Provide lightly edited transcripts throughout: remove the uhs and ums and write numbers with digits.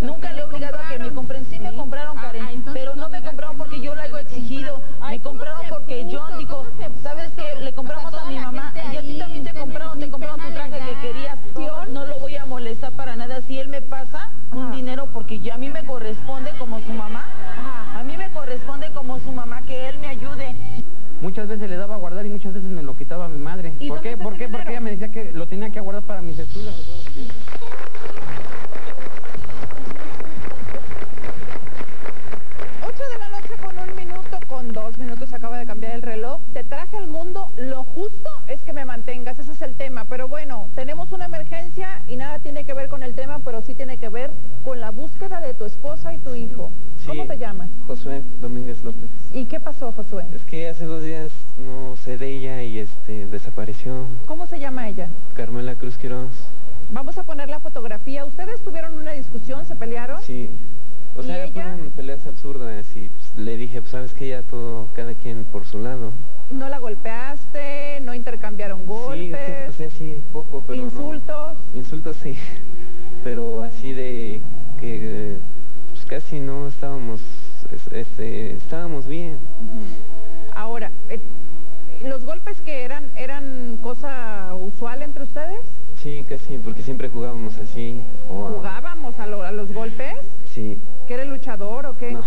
Nunca le he obligado a que me compren. Sí, me compraron, Karen, pero no me compraron porque yo lo he exigido. Me compraron porque John dijo, ¿sabes qué? Le compramos a mi mamá y a ti también te compraron tu traje que querías. No lo voy a molestar para nada. Si él me pasa un dinero, porque yo, a mí me corresponde como su mamá. A mí me corresponde como su mamá que él me ayude. Muchas veces le daba a guardar y muchas veces me lo quitaba a mi madre. ¿Por qué? ¿Por qué? Porque ella me decía que lo tenía que guardar para mis estudios. Es que hace 2 días no sé de ella y desapareció. ¿Cómo se llama ella? Carmela Cruz Quiroz. Vamos a poner la fotografía. ¿Ustedes tuvieron una discusión? ¿Se pelearon? Sí. O sea, fueron peleas absurdas y pues, le dije, pues sabes que ya todo, cada quien por su lado. ¿No la golpeaste? ¿No intercambiaron golpes? Sí, es que, pues, sí, poco, pero ¿insultos? No. Insultos sí, pero así de que pues, casi no estábamos... estábamos bien. Ahora, ¿los golpes que eran cosa usual entre ustedes? Sí, casi, porque siempre jugábamos así. ¿Jugábamos a los golpes? Sí. ¿Que eres luchador o qué? No.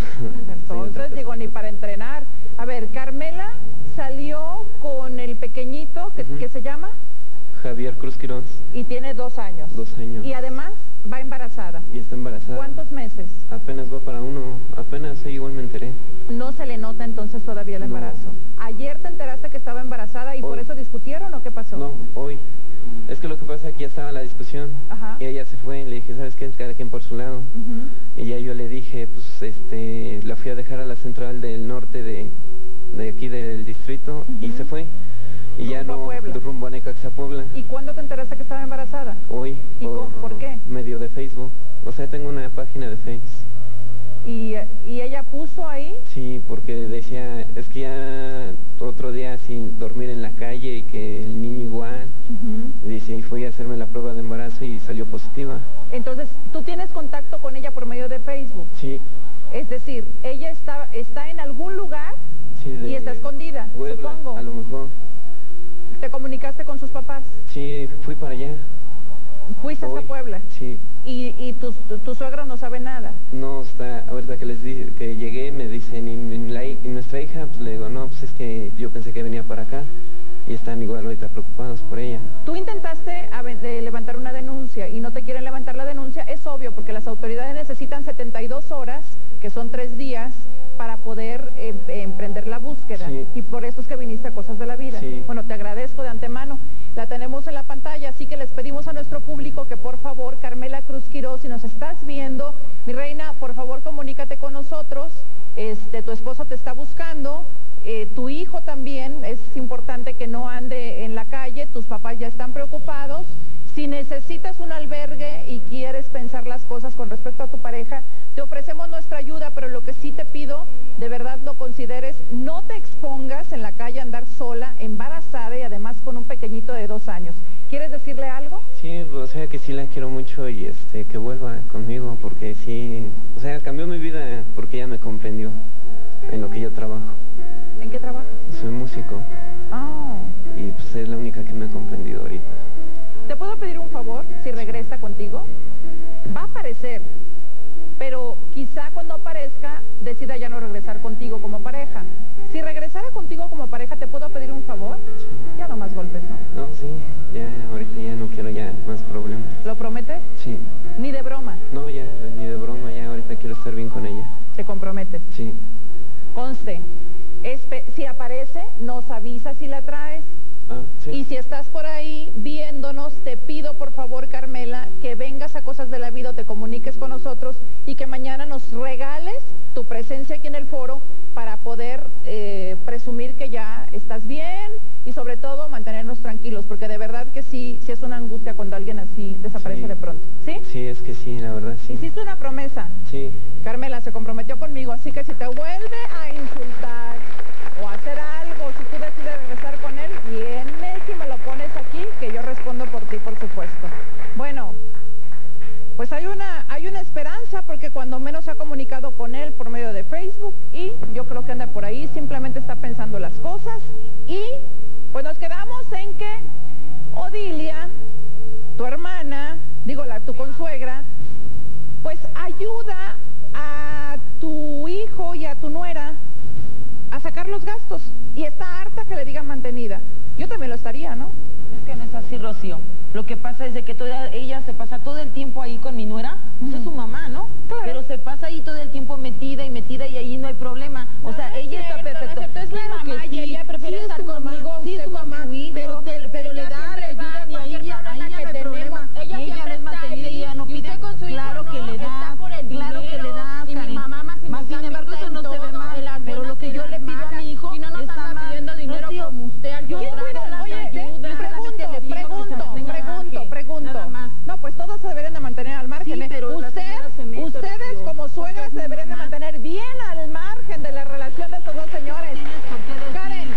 Entonces, sí, digo, ni para entrenar. A ver, Carmela salió con el pequeñito, que se llama... Javier Cruz Quiroz. Y tiene 2 años. 2 años. Y además va embarazada. Y está embarazada. ¿Cuántos meses? Apenas va para 1. Apenas igual me enteré. No se le nota entonces todavía el embarazo. No. ¿Ayer te enteraste que estaba embarazada y hoy por eso discutieron o qué pasó? No, hoy. Es que lo que pasa es que ya estaba la discusión. Ajá. Y ella se fue y le dije, ¿sabes qué? Cada quien por su lado. Y ya yo le dije, pues la fui a dejar a la central del norte de aquí del distrito y se fue. Y ya no, rumbo a Necaxa, Puebla. ¿Y cuándo te enteraste que estaba embarazada? Hoy. ¿Y por qué? Medio de Facebook. O sea, tengo una página de Facebook. ¿Y ella puso ahí? Sí, porque decía, es que ya otro día sin dormir en la calle y que el niño igual. Dice, y fui a hacerme la prueba de embarazo y salió positiva. Entonces, ¿tú tienes contacto con ella por medio de Facebook? Sí. Es decir, ella está en algún lugar y está escondida, Puebla, supongo. A lo mejor. ¿Te comunicaste con sus papás? Sí, fui para allá. ¿Fuiste hasta Puebla? Sí. ¿Y tu suegro no sabe nada? No, ahorita que les dije que llegué, me dicen, ¿y nuestra hija? Pues le digo, no, pues es que yo pensé que venía para acá. Y están igual ahorita preocupados por ella. Tú intentaste levantar una denuncia y no te quieren levantar la denuncia. Es obvio, porque las autoridades necesitan 72 horas, que son 3 días, para poder emprender la búsqueda. Sí. Y por eso es que viniste a Cosas de la Vida. Sí. Bueno, te agradezco de antemano. La tenemos en la pantalla, así que les pedimos a nuestro público que por favor, Carmela Cruz Quiroz, si nos estás viendo, mi reina, por favor comunícate con nosotros. Tu esposo te está buscando, tu hijo también, es importante que no ande en la calle, tus papás ya están preocupados. Si necesitas un albergue y quieres pensar las cosas con respecto a tu pareja, te ofrecemos nuestra ayuda, pero lo que sí te pido, de verdad lo consideres, no te expongas en la calle a andar sola, embarazada y además con un pequeñito de 2 años. ¿Quieres decirle algo? Sí, o sea que sí la quiero mucho y que vuelva conmigo, porque sí, o sea, cambió mi vida porque ella me comprendió en lo que yo trabajo. ¿En qué trabajas? Soy músico. Ah. Y pues es la única que me ha comprendido ahorita. ¿Te puedo pedir un favor si regresa contigo? Va a aparecer, pero quizá cuando aparezca decida ya no regresar contigo como pareja. Si regresara contigo como pareja, ¿te puedo pedir un favor? Sí. Ya no más golpes, ¿no? No, sí, ya ahorita ya no quiero ya más problemas. ¿Lo prometes? Sí. ¿Ni de broma? No, ya, ni de broma, ya ahorita quiero estar bien con ella. ¿Te comprometes? Sí. Conste, si aparece, nos avisas si la traes. Sí. Y si estás por ahí viéndonos, te pido por favor, Carmela, que vengas a Cosas de la Vida o te comuniques con nosotros y que mañana nos regales tu presencia aquí en el foro para poder presumir que ya estás bien y sobre todo mantenernos tranquilos, porque de verdad que sí, sí es una angustia cuando alguien así desaparece de pronto, ¿sí? Sí, es que sí, la verdad sí. Hiciste una promesa. Sí. Carmela se comprometió conmigo, así que si te vuelve a insultar o a hacer algo, si tú decides regresar con él, vienes y me lo pones aquí, que yo respondo por ti, por supuesto. Bueno, pues hay una esperanza, porque cuando menos se ha comunicado con él por medio de Facebook y yo creo que anda por ahí, simplemente está pensando las cosas. Y pues nos quedamos en que Odilia, tu hermana, digo tu consuegra, pues ayuda a tu hijo y a tu nuera a sacar los gastos y está harta que le digan mantenida. Yo también lo estaría, ¿no? Es que no es así, Rocío. Lo que pasa es de que toda ella se pasa todo el tiempo ahí con mi nuera, pues es su mamá, ¿no? Claro. Pero se pasa ahí todo el tiempo metida y metida y ahí no hay problema. O sea, no ella está perfecta. No es claro la mamá que sí, y ella prefiere sí, estar es conmigo, mamá, sí, es su mamá, pero le da ayuda y a ella no hay problema. Ella no es mantenida y ella no pide. Claro que le da, claro que le da. Y mi mamá más sin embargo eso no se ve mal. Pero lo que yo le pido a mi hijo está mal. Dinero como usted al contrario. No, pues todos se deberían de mantener al margen. Sí, pero ustedes como suegras se deberían de mantener bien al margen de la relación de estos dos señores. Karen,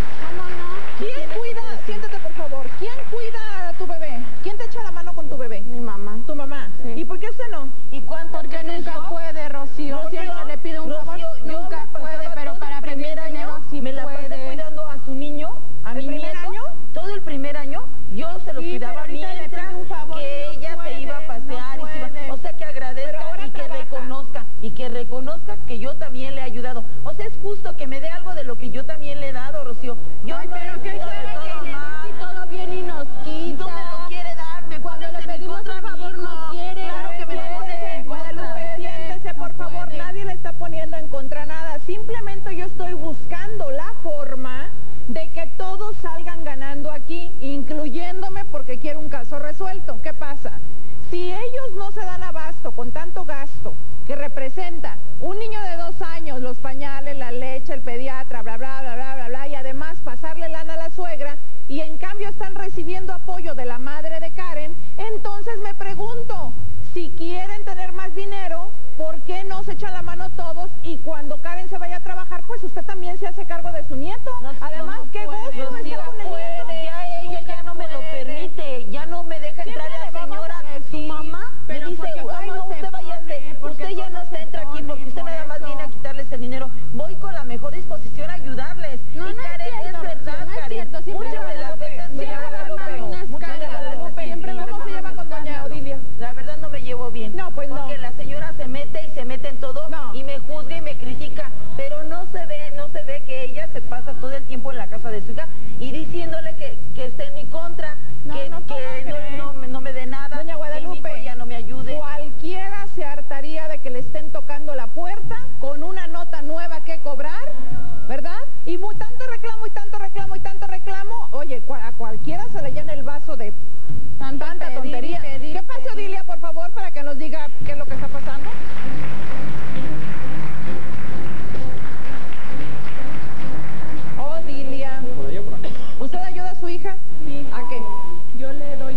¿quién cuida? Siéntate, por favor. ¿Quién cuida a tu bebé? ¿Quién te echa la mano con tu bebé? Mi mamá. ¿Tu mamá? Sí. ¿Y por qué usted no? ¿Y cuánto? Porque nunca puede, Rocío. Yo siempre le pido un favor. Nunca puede, pero para primer año sí me la pasé cuidando a su niño. ¿A mi nieto? Todo el primer año yo se los cuidaba a mi nieta, que ella se iba a pasear, o sea que agradezca y que reconozca que yo también le he ayudado. O sea, es justo que me dé algo de lo que yo también le he dado, Rocío. Yo pero que todo bien y nos quita. No me lo quiere dar, me cuando le pedimos un favor no quiere. Claro que me lo quiere. Guadalupe, siéntese, por favor, nadie le está poniendo en contra nada. Simplemente yo estoy buscando la forma de que todos salgan ganando aquí, incluyéndome, porque quiero un caso resuelto. ¿Qué pasa? Si ellos no se dan abasto con tanto gasto que representa un niño de 2 años, los pañales, la leche, el pediatra, bla, bla, bla, bla, bla, bla, y además pasarle lana a la suegra, y en cambio están recibiendo apoyo de la madre de Karen, entonces me pregunto, si quieren tener más dinero, ¿por qué no se echan la mano todos y cuando Karen se vaya a trabajar, pues usted también se hace cargo de su nieto? Además, no qué gusto estar con el nieto. Ya ella ya no me lo permite, ya no me deja entrar a la señora. Su mamá me dice, ay no, usted váyase, usted ya no se entra aquí porque usted nada más viene a quitarles el dinero. Voy con la mejor disposición a ayudarles. No, y Karen, es verdad, Karen. Muchas de las veces me llama Guadalupe. Muchas de las veces siempre se lleva con doña Odilia. La verdad no me llevo bien. No, pues no. Porque la señora se mete y se mete en todo y me juzga y me critica, pero no se ve que ella se pasa todo el tiempo en la casa de su hija y diciéndole que esté en mi contra, que no me dé nada. Doña Guadalupe, que mi hijo ya no me ayude. Cualquiera se hartaría de que le estén tocando la puerta con una nota nueva que cobrar, ¿verdad? Y tanto reclamo. Oye, a cualquiera se le llena el vaso de tanta tontería. ¿Qué pasa, Odilia, por favor, para que nos diga qué es lo que está pasando? Odilia, ¿usted ayuda a su hija? Sí. ¿A qué? Yo le doy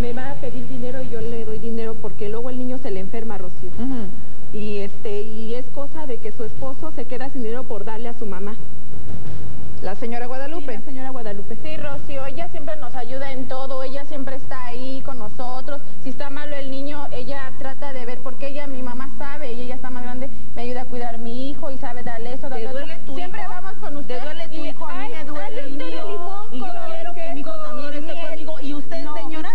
me va a pedir dinero y yo le doy dinero porque luego el niño se le enferma, Rocío. Y y es cosa de que su esposo se queda sin dinero por darle a su mamá. ¿La señora Guadalupe? Sí, la señora Guadalupe. Sí, Rocío, ella siempre nos ayuda en todo, ella siempre está ahí con nosotros. Si está malo el niño, ella trata de ver, porque ella, mi mamá sabe, y ella está más grande, me ayuda a cuidar a mi hijo y sabe darle eso, darle otro. Siempre vamos con usted. ¿Te duele tu hijo? A mí me duele el mío. Y yo quiero que mi hijo también esté conmigo. ¿Y usted, señora?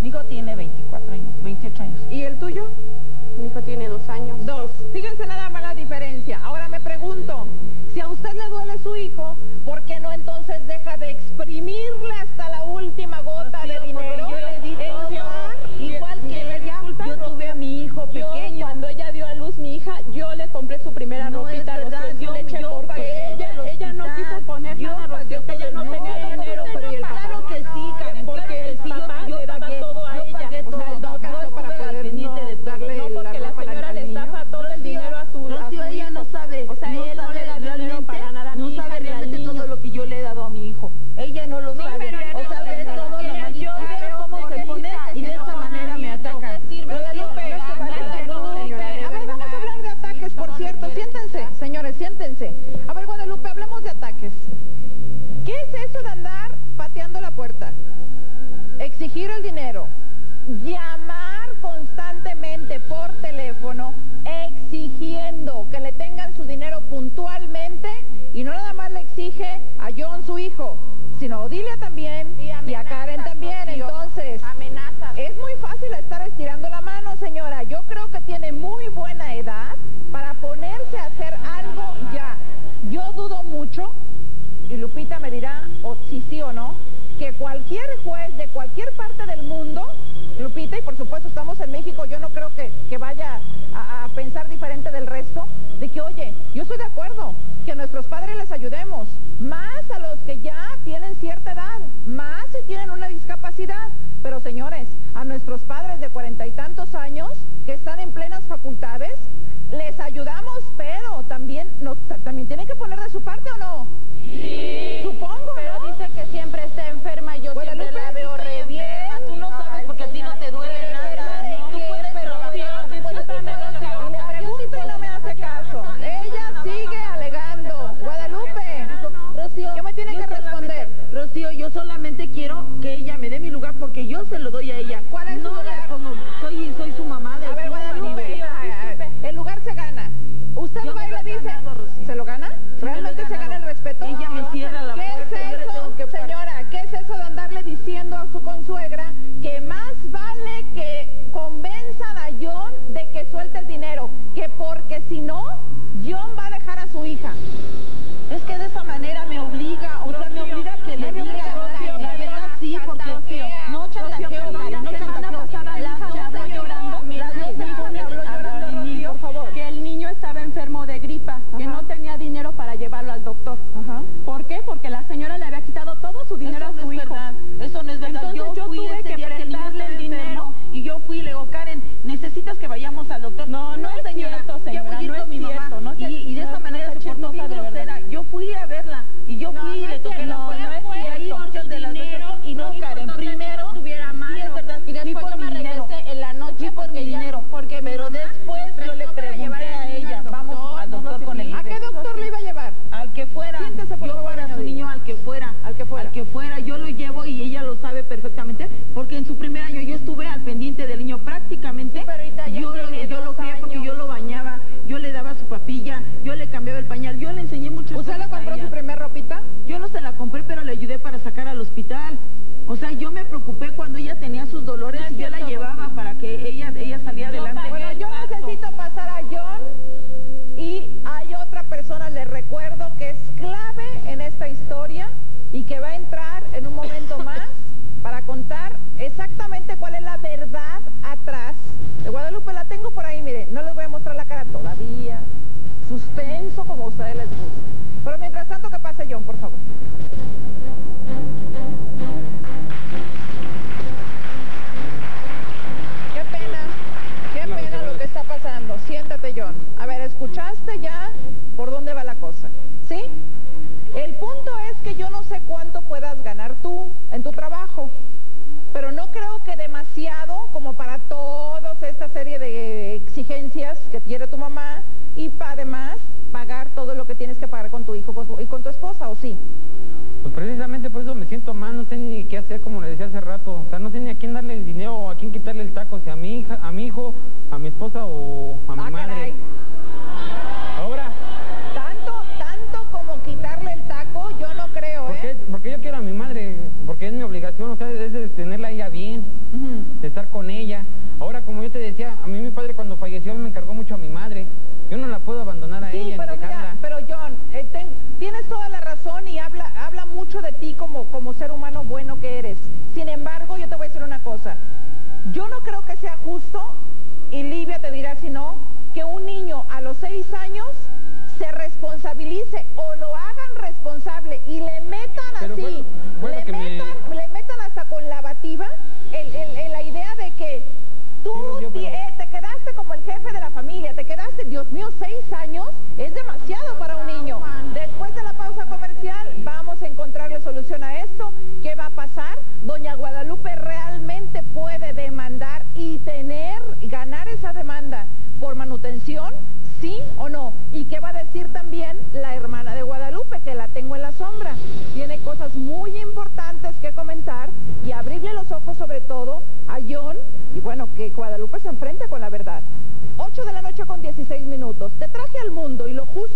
Mi hijo tiene 24 años, 28 años. ¿Y el tuyo? Mi hijo tiene 2 años. 2. Fíjense nada más la diferencia. Ahora me pregunto. Siéntense. A ver, Guadalupe, hablamos de ataques. ¿Qué es eso de andar pateando la puerta? Exigir el dinero, llamar constantemente por teléfono, exigiendo que le tengan su dinero puntualmente, y no nada más le exige a John, su hijo, sino a Odilia también y a Karen también. Entonces, amenazas. Es muy fácil estar estirando la mano, señora. Yo creo que tiene muy buena edad para ponerse a hacer algo ya. Yo dudo mucho, y Lupita me dirá si sí o no, que cualquier juez de cualquier parte del mundo, Lupita, y por supuesto estamos en México, yo no creo que vaya a pensar diferente del resto, de que, oye, yo estoy de acuerdo que a nuestros padres les ayudemos, más a los que ya tienen cierta edad, más si tienen una discapacidad, pero señores, a nuestros padres de 40 y tantos años, que están en plenas facultades, les ayudamos, pero también, también tienen que poner de su parte, ¿o no? Sí. Supongo, pero ¿no? Dice que siempre está enferma, yo siempre la veo re bien. Tú no sabes porque a ti no te duele nada. Tú puedes, pero le pregunto y no me hace caso. Ella sigue alegando. Guadalupe, Rocío, ¿qué me tiene que responder? Rocío, yo solamente quiero que ella me dé mi lugar porque yo se lo doy a ella. ¿Cuál es su lugar? Soy su mamá. A ver, Guadalupe, el lugar se gana. Usted va y le dice, ¿se lo gana? ¿Realmente se gana el respeto? Ella me cierra la puerta. ¿Qué es eso, señora? ¿Qué es eso de andarle diciendo a su consuegra que más vale que convenzan a John de que suelte el dinero? Que porque si no, John va a dejar a su hija. Es que de esa manera me obliga, o sea, me obliga que le diga. La verdad sí, porque no chantajeo, no chantajeo. Doctor. Ajá. ¿Por qué? Porque la señora le había quitado todo su dinero a su hijo. Eso no es verdad. Entonces yo tuve que prestarle el dinero y yo fui y le digo, Karen, necesitas que vayamos al doctor. No, no, señora, yo voy a ir con mi mamá. Y de esa manera se portó bien grosera. Yo fui a verla y yo fui y le toqué la puerta. Y ahí muchas de las veces, y no, Karen, primero estuviera mal, es verdad. Y después yo me regresé en la noche por mi dinero. Pero después yo le pregunté a ella, vamos al doctor con él. ¿A qué doctor le iba a llevar? Al que fuera. Siéntese, por favor, yo para su niño, al que fuera. Al que fuera. Al que fuera, yo lo llevo y ella lo sabe perfectamente, porque en su primer año yo estuve al pendiente del niño prácticamente. Sí, pero ahorita yo lo crié porque yo lo bañaba, yo le daba su papilla, yo le cambiaba el pañal, yo le enseñé muchas cosas. ¿Usted le compró su primer ropita? Yo no se la compré, pero le ayudé para sacar al hospital. O sea, yo me preocupé cuando ella tenía sus dolores y yo la llevaba para que ella saliera adelante. Bueno, yo necesito pasar a John, y hay otra persona, les recuerdo, que es clave en esta historia y que va a entrar en un momento más para contar exactamente cuál es la verdad atrás de Guadalupe. La tengo por ahí, mire, no les voy a mostrar la cara todavía. Suspenso, como a ustedes les gusta. Pero mientras tanto, que pase John, por favor. Siéntate, John. A ver, ¿escuchaste ya por dónde va la cosa? ¿Sí? El punto es que yo no sé cuánto puedas ganar tú en tu trabajo, pero no creo que demasiado como para todas esta serie de exigencias que tiene tu mamá y además pagar todo lo que tienes que pagar con tu hijo y con tu esposa, ¿o sí? Pues precisamente por eso me siento mal, no sé ni qué hacer, como le decía hace rato. O sea, no sé ni a quién darle el dinero o a quién quitarle el taco, si a mi hija, a mi hijo, a mi esposa o a mi madre. Caray. Ahora. Tanto como quitarle el taco, yo no creo, ¿eh? Porque yo quiero a mi madre, porque es mi obligación, o sea, es de tenerla ella bien, de estar con ella. Ahora, como yo te decía, a mí mi padre cuando falleció me encargó mucho a mi madre. Yo no la puedo abandonar a ella. Sí, pero mira, pero John, tienes toda la razón y habla mucho de ti como ser humano bueno que eres. Sin embargo, yo te voy a decir una cosa. Yo no creo que sea justo, y Livia te dirá si no, que un niño a los 6 años se responsabilice o lo hagan responsable y le metan así, le metan hasta con lavativa la idea de que tú te quedaste como el jefe de la familia, te quedaste, Dios mío, 6 años, es demasiado para un niño. Después de la pausa comercial vamos a encontrarle solución a esto. ¿Qué va a pasar? Doña Guadalupe realmente puede demandar y ganar esa demanda por manutención, ¿sí o no? ¿Y qué va a decir también la sobre todo a John, y bueno, que Guadalupe se enfrenta con la verdad. 8 de la noche con 16 minutos. Te traje al mundo y lo justo